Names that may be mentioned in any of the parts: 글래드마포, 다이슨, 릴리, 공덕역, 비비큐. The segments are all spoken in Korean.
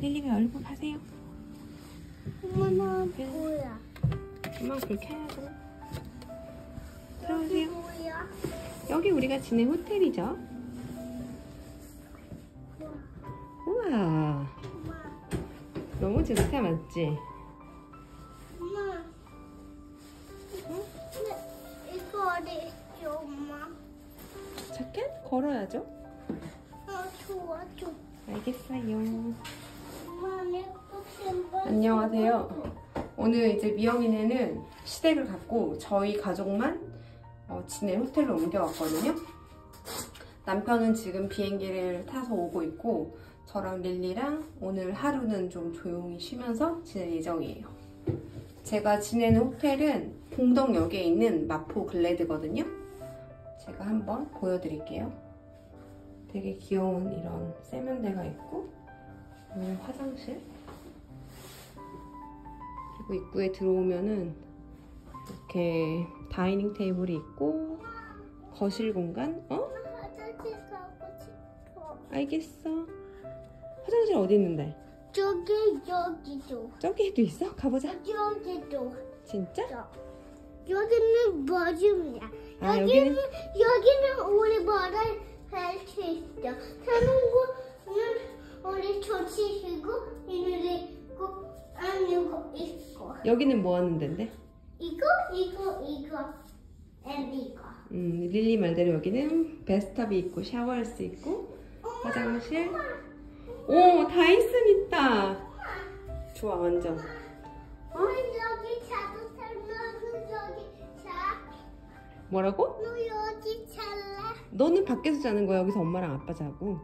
릴리미 얼굴 봐세요. 엄마는 뭐야? 엄마 그렇게 하라고. 들어오세요. 뭐야? 여기 우리가 지낸 호텔이죠. 우와. 너무 좋다, 맞지? 엄마. 응? 근데 이거 어디 있어, 엄마? 잠깐 걸어야죠. 좋아, 좋아. 알겠어요. 안녕하세요. 오늘 이제 미영이네는 시댁을 갔고 저희 가족만 지낼 호텔로 옮겨왔거든요. 남편은 지금 비행기를 타서 오고 있고 저랑 릴리랑 오늘 하루는 좀 조용히 쉬면서 지낼 예정이에요. 제가 지내는 호텔은 공덕역에 있는 마포 글래드거든요. 제가 한번 보여드릴게요. 되게 귀여운 이런 세면대가 있고 화장실, 그리고 입구에 들어오면은 이렇게 다이닝 테이블이 있고 거실 공간. 화장실 가고 싶어. 알겠어. 화장실 어디 있는데? 저기, 여기도. 저기에도 있어? 가보자. 여기도. 진짜? 여기는 머리야. 여기는 우리 머리 할수 있어. 사는 거는 우리 조치시고 이누리고 아니고 있고. 여기는 뭐 하는 데인데? 이거 이거. 릴리 말대로 여기는 베스탑이 있고 샤워할 수 있고 엄마, 화장실. 엄마. 오, 다이슨 있다. 엄마. 좋아, 완전. 어? 너 여기 자도 살면서 여기 자. 뭐라고? 너 여기 잘라. 너는 밖에서 자는 거야? 여기서 엄마랑 아빠 자고?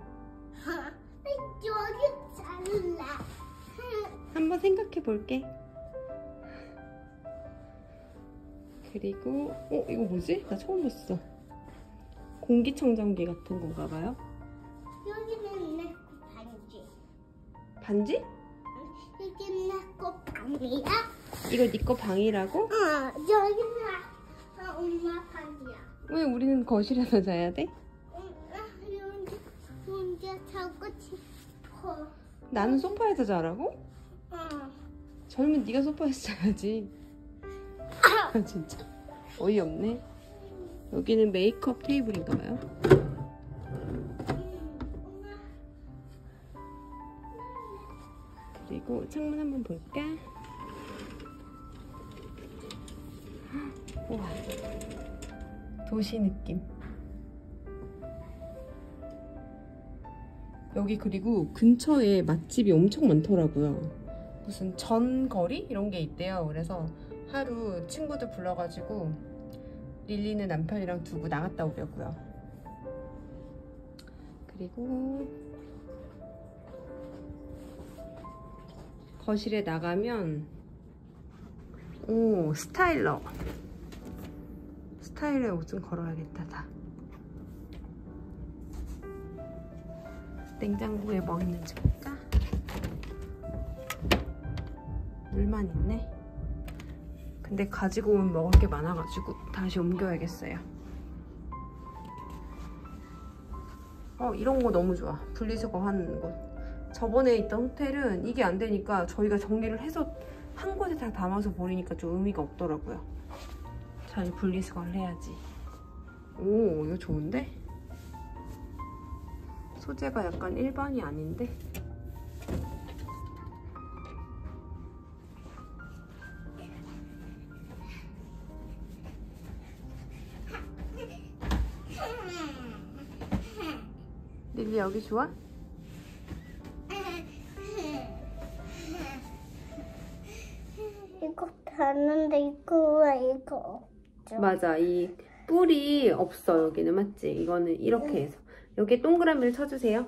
여기 잘라. 한번 생각해 볼게. 그리고 이거 뭐지? 나 처음 봤어. 공기청정기 같은 건가 봐요. 여기는 내 반지. 반지? 여기는 내거 방이야. 이거 네거 방이라고? 여기는 엄마 방이야. 왜 우리는 거실에서 자야 돼? 혼자 자고 싶어. 나는 소파에서 자라고? 응. 젊은 네가 소파에서 자야지. 아, 진짜 어이없네. 여기는 메이크업 테이블인가봐요. 그리고 창문 한번 볼까? 우와. 도시 느낌. 여기 그리고 근처에 맛집이 엄청 많더라고요. 무슨 전거리? 이런 게 있대요. 그래서 하루 친구들 불러가지고 릴리는 남편이랑 두고 나갔다 오려고요. 그리고 거실에 나가면 오, 스타일러. 스타일러 옷 좀 걸어야겠다. 다 냉장고에 뭐 있는지 볼까? 물만 있네. 근데 가지고 온 먹을 게 많아가지고 다시 옮겨야겠어요. 이런 거 너무 좋아. 분리수거 하는 곳. 저번에 있던 호텔은 이게 안 되니까 저희가 정리를 해서 한 곳에 다 담아서 버리니까 좀 의미가 없더라고요. 자, 이제 분리수거를 해야지. 오, 이거 좋은데? 소재가 약간 일반이 아닌데? 릴리 여기 좋아? 이거 봤는데 이거와 이거. 맞아, 이 뿔이 없어. 여기는 맞지? 이거는 이렇게 해서 여기에 동그라미를 쳐주세요.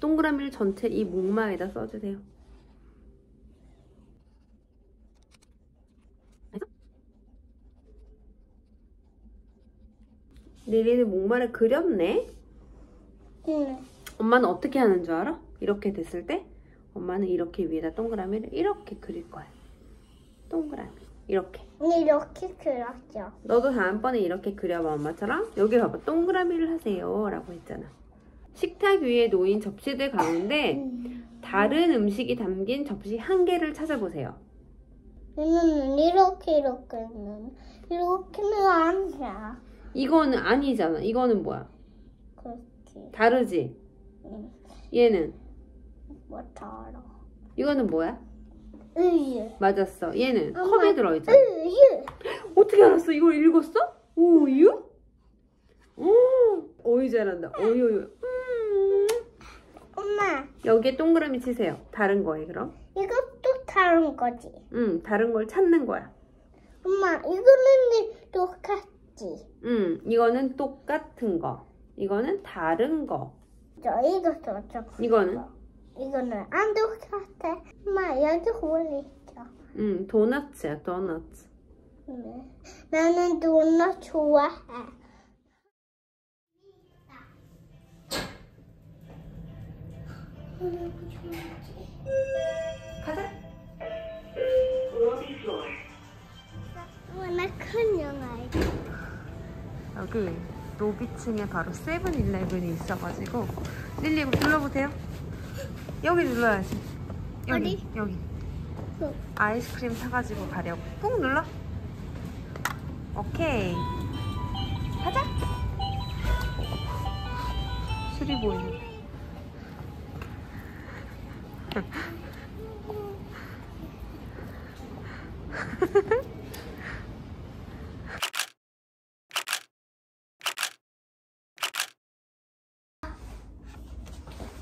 동그라미를 전체 이 목마에다 써주세요. 릴리는 목마를 그렸네? 응. 엄마는 어떻게 하는 줄 알아? 이렇게 됐을 때 엄마는 이렇게 위에다 동그라미를 이렇게 그릴 거야. 동그라미. 이렇게. 언니 이렇게 그렸죠. 너도 다음번에 이렇게 그려봐, 엄마처럼. 여기 봐봐, 동그라미를 하세요 라고 했잖아. 식탁 위에 놓인 접시들 가운데 다른 음식이 담긴 접시 한 개를 찾아보세요. 얘는 이렇게 이렇게는 아니야. 이거는 아니잖아. 이거는 뭐야? 그렇지. 다르지? 응. 얘는? 뭐 달라. 이거는 뭐야? 으유. 맞았어. 얘는 엄마, 컵에 들어있잖아. 으유. 어떻게 알았어? 이걸 읽었어? 우유? 어이 잘한다. 어이어이. 엄마. 여기에 동그라미 치세요. 다른 거에 그럼? 이것도 다른 거지. 응, 다른 걸 찾는 거야. 엄마, 이거는 똑같지. 응, 이거는 똑같은 거. 이거는 다른 거. 이거는? 이거는 안 똑같아. 엄마, 여기 홀리 있죠. 응, 도넛이야, 도넛. 응. 나는 도넛 좋아해. 가자. 워낙 큰 영화야. 여기 로비층에 바로 세븐일레븐이 있어가지고 릴리 이거 눌러보세요. 여기 눌러야지. 여기 어디? 여기. 응. 아이스크림 사가지고 가려고. 꾹 눌러. 오케이. 가자. 술이 보이네.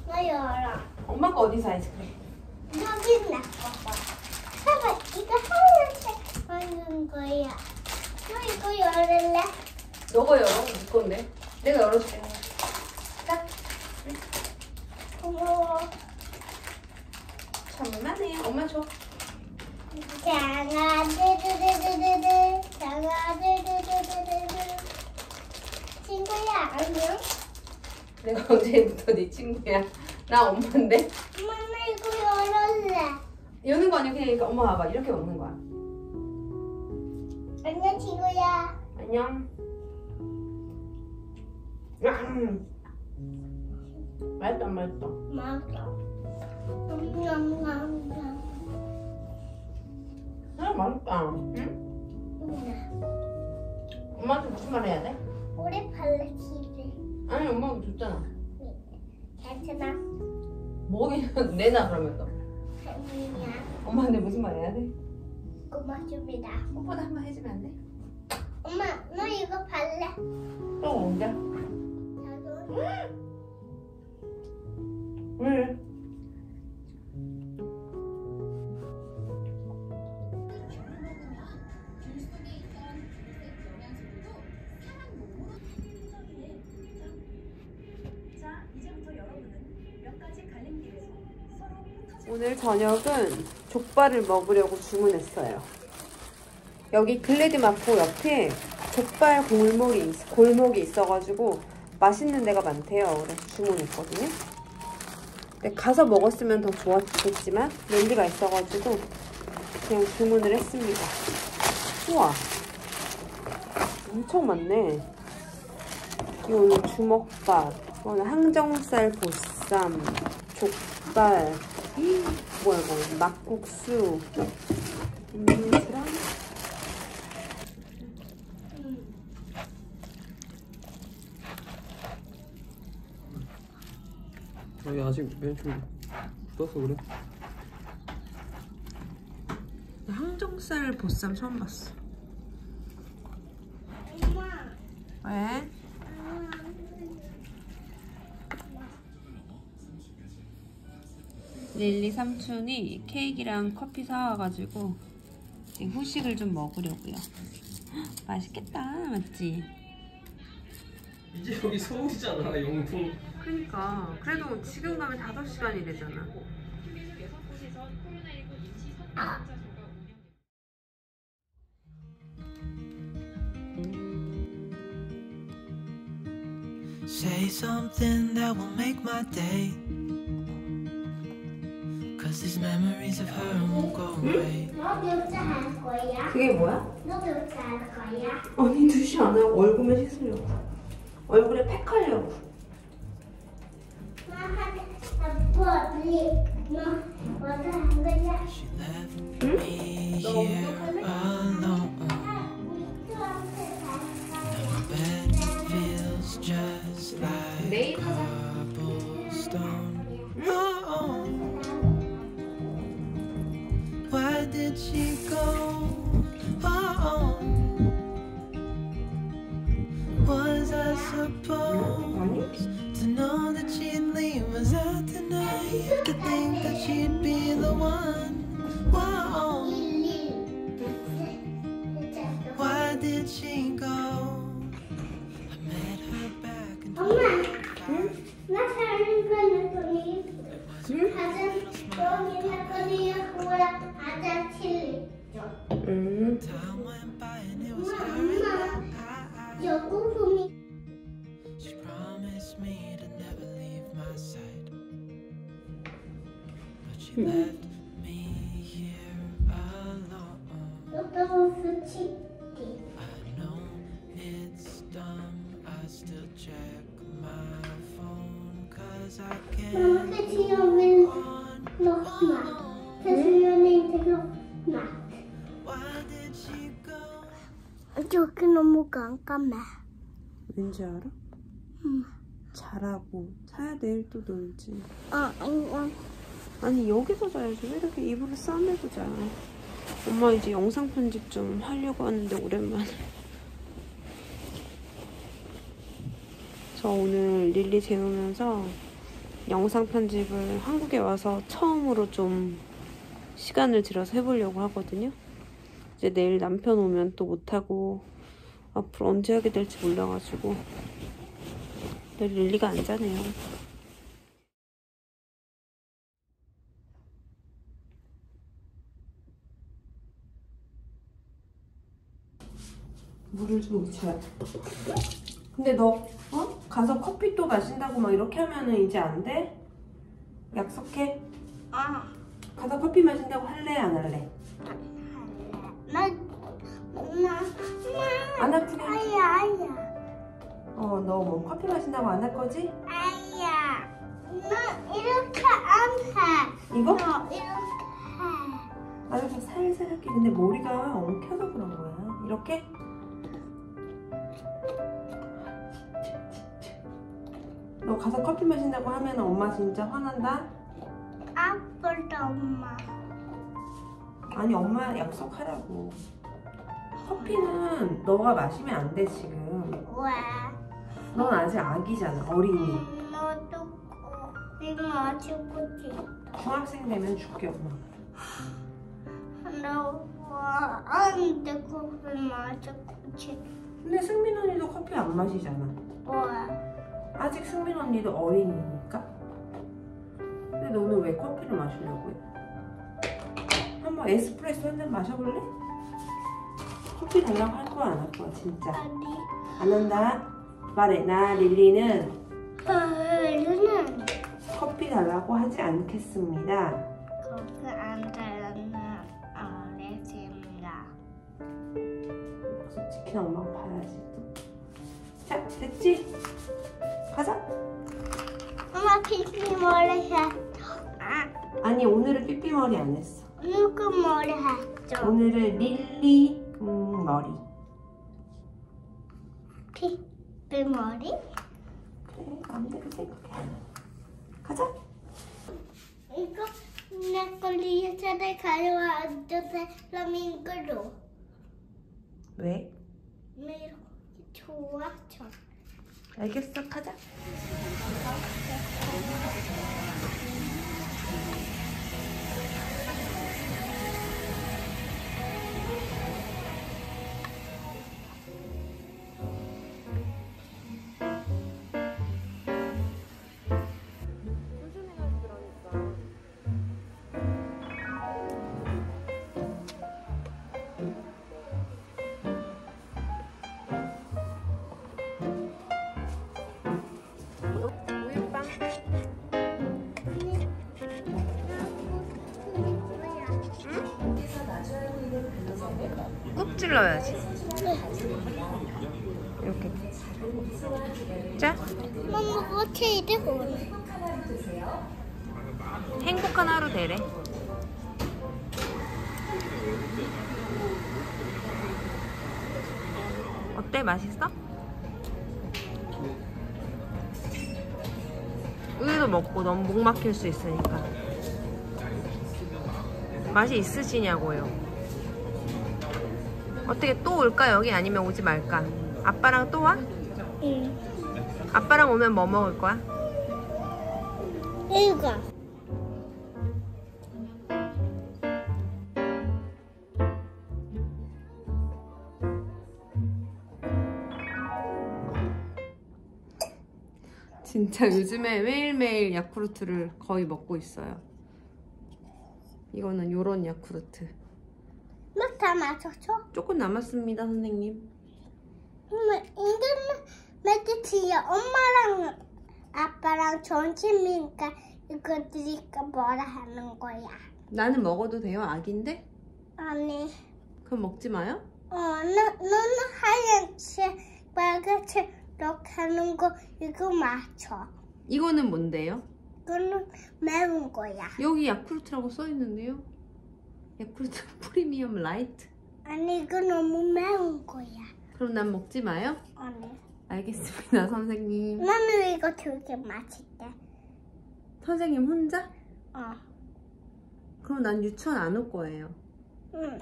나 열어. 엄마 거 어디서 아이스크림? 여기 나 거. 봐봐, 이거 하얀색 하는 거야. 너 이거 열을래? 너가 열어, 네 건데. 내가 열어줄게. 딱. 고마워. 잠깐만 해. 엄마 줘. 장아 두두두두두 장아 두두두두두. 친구야 안녕. 내가 언제부터 네 친구야? 나 엄마인데. 엄마 나 이거 열었래. 여는 거 아니야. 그냥 그러니까 엄마 봐봐 이렇게 먹는 거야. 안녕 친구야. 안녕. 맛있다 맛있다. 맛있다. 맛있다. 응? 응. 엄마한테 무슨 말 해야 돼? 오래 발라치기. 아니 엄마가 줬잖아. 네. 괜찮아. 먹이면 내놔 그러면 또. 아니야. 엄마한테 무슨 말 해야 돼? 고맙습니다. 뽀뽀도 한번 해주면 안 돼? 엄마 너 이거 발라. 또 언제? 나도. 왜? 오늘 저녁은 족발을 먹으려고 주문했어요. 여기 글래디마포 옆에 족발 골목이 있어가지고 맛있는 데가 많대요. 그래서 주문했거든요. 근데 가서 먹었으면 더 좋았겠지만 렌즈가 있어가지고 그냥 주문을 했습니다. 우와 엄청 많네. 이거는 주먹밥, 이거는 항정살 보쌈, 족발, 뭐야 이거 막국수, 음료수랑 아니 아직 맨 좀 묻어서 그래. 항정살 보쌈 처음 봤어. 엄마 왜? 릴리 삼촌이 케이크랑 커피 사와가지고 후식을 좀 먹으려고요. 헉, 맛있겠다, 맞지? 이제 여기 서울이잖아, 영통. 그러니까, 그래도 지금 가면 5시간이래잖아. 아. Say something that will make my day. This 응? 너 배우자 할 거야? 그게 뭐야? 너 배우자 할 거야? 아니 두시 안 하고 얼굴만 씻으려고. 얼굴에 팩 하려고. 응? 너 오늘 내일 하자. 여기 너무 깜깜해. 왠지 알아? 응. 자라고 자야 내일 또 놀지. 아니 여기서 자야지. 왜 이렇게 이불을 싸매고 자? 엄마 이제 영상 편집 좀 하려고 하는데 오랜만에. 저 오늘 릴리 재우면서 영상 편집을 한국에 와서 처음으로 좀 시간을 들여서 해보려고 하거든요. 이제 내일 남편 오면 또 못하고 앞으로 언제 하게 될지 몰라가지고 내일 릴리가 안 자네요. 물을 좀 잘. 근데 너 가서 커피 또 마신다고 막 이렇게 하면은 이제 안 돼? 약속해? 가서 커피 마신다고 할래? 안 할래? 안 아프게. 아야. 너 뭐 커피 마신다고 안 할 거지? 아야. 너 이렇게 안 해. 이거? 너 이렇게 해. 아주 살살 할게. 근데 머리가 엉켜서 그런 거야. 이렇게? 너 가서 커피 마신다고 하면 엄마 진짜 화난다? 아프다 엄마. 아니 엄마 약속하라고. 커피는 너가 마시면 안 돼 지금. 왜? 넌 아직 아기잖아. 어린이. 너도 엄마 아직 있다. 중학생 되면 줄게 엄마. 나 안 돼. 커피 마셔. 근데 승민 언니도 커피 안 마시잖아. 왜? 아직 승민 언니도 어린이니까. 근데 너는 왜 커피를 마시려고 해? 한번 에스프레소 한 잔 마셔볼래? 커피 달라고 할 거야 안 할 거야 진짜? 아니 안 한다? 말해. 나 릴리는 커피 달라고 하지 않겠습니다. 커피 안 달라는 안 했습니다. 솔직히 엄마가 봐야지 또. 자 됐지? 가자. 엄마 삐삐머리 했어. 아니 오늘은 삐삐머리 안 했어. 누구 머리 했죠? 오늘은 릴리 머리. 삐삐머리? 그래, 맘대로 생각해. 가자. 이거 내 걸리에 차를 가져와 앉아서 라밍그로. 왜? 매력 좋아 저. 알겠어, 가자. 우유빵. 꾹 찔러야지. 이렇게. 자. 엄마 어떻게 이래? 행복한 하루 되래. 어때? 맛있어? 우유도 먹고 너무 목 막힐 수 있으니까. 맛이 있으시냐고요. 어떻게 또 올까 여기? 아니면 오지 말까? 아빠랑 또 와? 응. 아빠랑 오면 뭐 먹을 거야? 이거. 진짜 요즘에 매일매일 야쿠르트를 거의 먹고 있어요. 이거는 요런 야쿠르트. 막 다 마셨죠? 조금 남았습니다, 선생님. 인터넷 매트치에 엄마랑 아빠랑 점심이니까 이거 드릴까 뭐라 하는 거야. 나는 먹어도 돼요? 아기인데? 아니. 그럼 먹지 마요? 어, 너는 하얀색, 빨간색 하는 거 이거 맞춰. 이거는 뭔데요? 이거는 매운 거야. 여기 야쿠르트라고 써 있는데요. 야쿠르트 프리미엄 라이트. 아니 이거 너무 매운 거야. 그럼 난 먹지 마요? 아니. 알겠습니다 선생님. 나는 이거 되게 맛있대. 선생님 혼자? 어. 그럼 난 유치원 안 올 거예요. 응.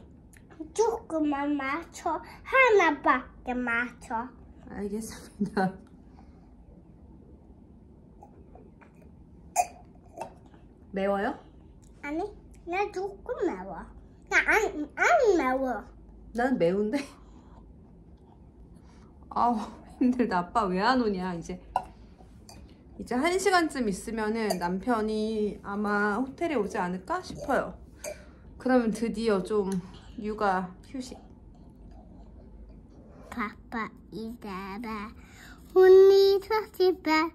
조금만 맞춰. 하나밖에 맞춰. 알겠습니다. 매워요? 아니, 나 조금 매워. 나 안 매워. 난 매운데? 아우 힘들다. 아빠 왜 안 오냐. 이제 1시간쯤 있으면은 남편이 아마 호텔에 오지 않을까 싶어요. 그러면 드디어 좀 육아 휴식. 아빠 이따가 언니 소식봐.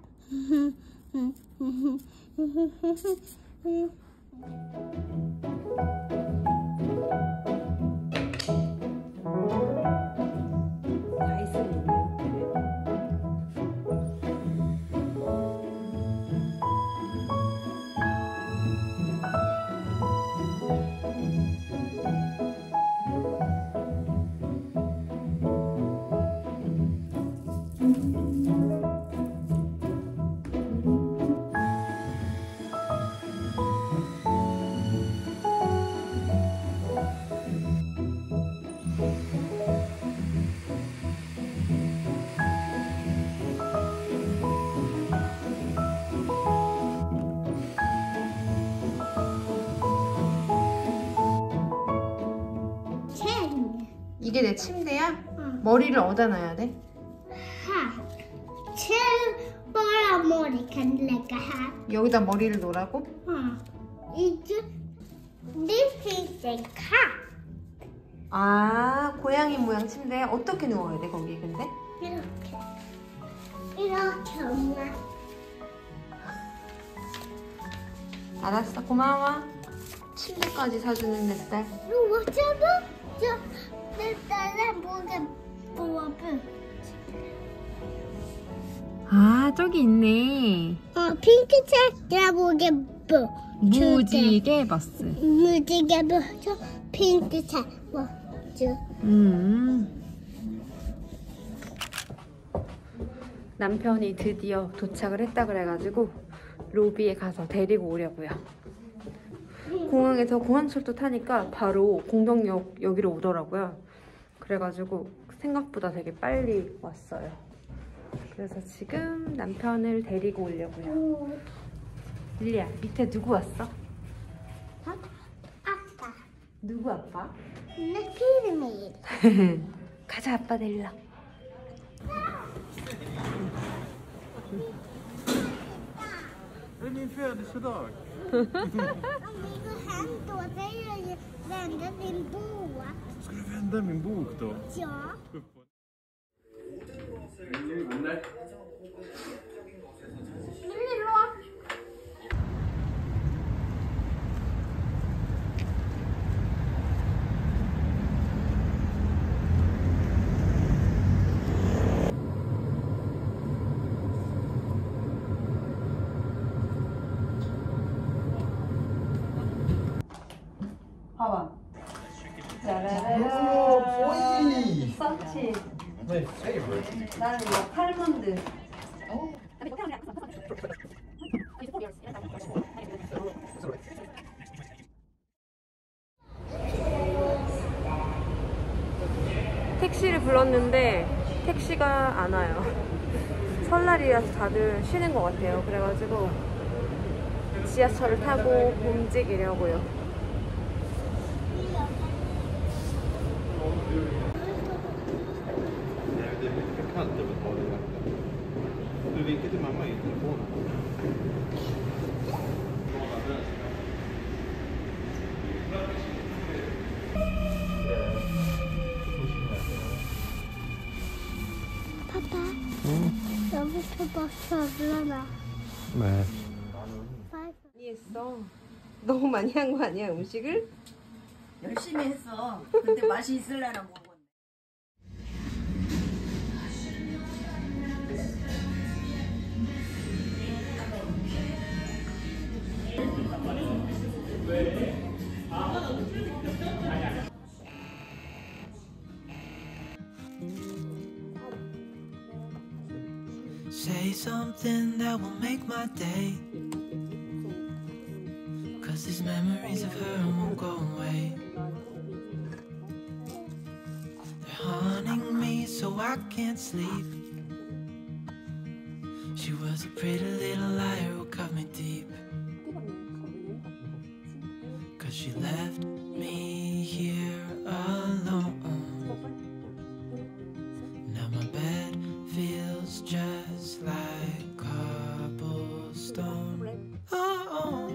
이게 내 침대야? 응. 머리를 어디다 놔야 돼? 하. 채워라 머리 간다가 하. 여기다 머리를 놓으라고? 응. 이제 리필색 하. 아, 고양이 모양 침대. 어떻게 누워야 돼 거기 근데? 이렇게. 이렇게 엄마. 알았어, 고마워. 침대까지 사주는 내 딸. 이거 멋져봐. 저. 아, 저기 있네. 어, 핑크색 라보게 뭐 무지개 버스. 무지개 버스, 핑크색 버스. 남편이 드디어 도착을 했다 그래가지고 로비에 가서 데리고 오려고요. 공항에서 공항철도 타니까 바로 공덕역 여기로 오더라고요. 그래가지고 생각보다 되게 빨리 왔어요. 그래서 지금 남편을 데리고 오려고요. 릴리야, 밑에 누구 왔어? 어? 아빠. 누구 아빠? 내 피르미. 가자, 아빠 데리러. Vända min bok då? Ja. 오이 서치. 네. 나는 팔몬드. 오. 택시를 불렀는데 택시가 안 와요. 설날이라서 다들 쉬는 것 같아요. 그래가지고 지하철을 타고 움직이려고요. 아빠, 여기서 버스 올라나. 네. 많이 했어. 너무 많이 한 거 아니야, 음식을? 열심히 했어. 근데 맛이 있으려나 뭐. Say something that will make my day. Cause these memories of her won't go away. They're haunting me so I can't sleep. She was a pretty little liar who cut me deep. Cause she left me here alone. Now my bed feels just like cobblestone. Oh,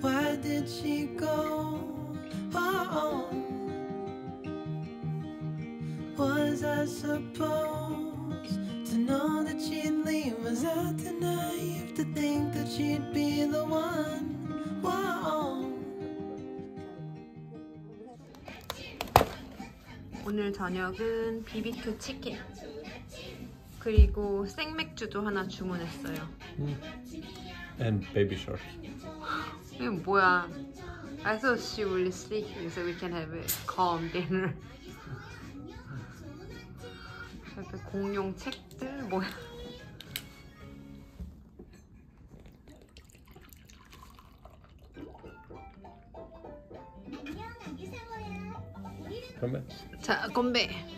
why did she go? Oh, was I supposed to know that she'd leave? Was I too naive to think that she'd be the one? Whoa. 오늘 저녁은 비비큐 치킨. 그리고 생맥주도 하나 주문했어요. And baby shark. 이게 뭐야? I thought she would sleep, so we can have a calm dinner. 이렇게 공룡 책들 뭐야? 건배. 자, 건배.